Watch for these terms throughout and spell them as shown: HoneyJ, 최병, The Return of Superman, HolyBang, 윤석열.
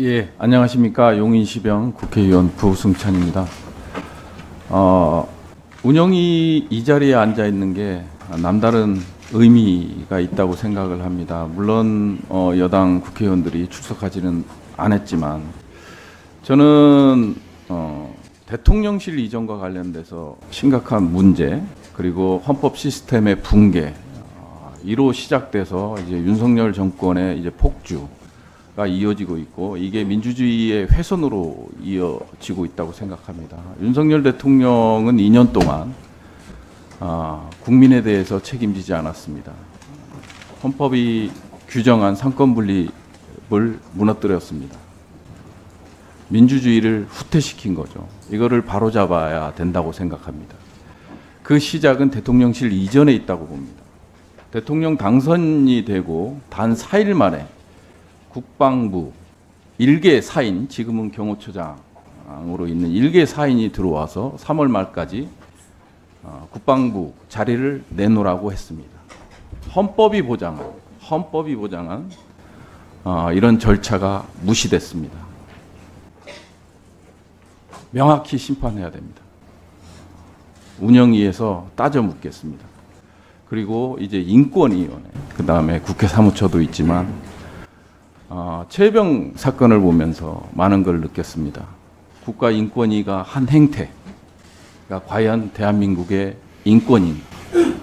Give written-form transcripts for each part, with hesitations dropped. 예, 안녕하십니까. 용인시병 국회의원 부승찬입니다. 운영이 이 자리에 앉아 있는 게 남다른 의미가 있다고 생각을 합니다. 물론 여당 국회의원들이 출석하지는 않았지만 저는 대통령실 이전과 관련돼서 심각한 문제, 그리고 헌법 시스템의 붕괴, 이로 시작돼서 이제 윤석열 정권의 이제 폭주가 이어지고 있고, 이게 민주주의의 훼손으로 이어지고 있다고 생각합니다. 윤석열 대통령은 2년 동안 국민에 대해서 책임지지 않았습니다. 헌법이 규정한 삼권 분립을 무너뜨렸습니다. 민주주의를 후퇴시킨 거죠. 이거를 바로잡아야 된다고 생각합니다. 그 시작은 대통령실 이전에 있다고 봅니다. 대통령 당선이 되고 단 4일 만에 국방부 1개 사인, 지금은 경호처장으로 있는 1개 사인이 들어와서 3월 말까지 국방부 자리를 내놓으라고 했습니다. 헌법이 보장한 이런 절차가 무시됐습니다. 명확히 심판해야 됩니다. 운영위에서 따져 묻겠습니다. 그리고 이제 인권위원회, 그 다음에 국회 사무처도 있지만 최병 사건을 보면서 많은 걸 느꼈습니다. 국가인권위가 한 행태가 과연 대한민국의 인권인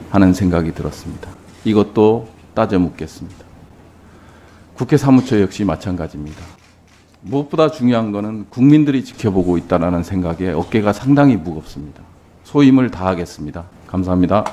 하는 생각이 들었습니다. 이것도 따져 묻겠습니다. 국회 사무처 역시 마찬가지입니다. 무엇보다 중요한 것은 국민들이 지켜보고 있다는 생각에 어깨가 상당히 무겁습니다. 소임을 다하겠습니다. 감사합니다.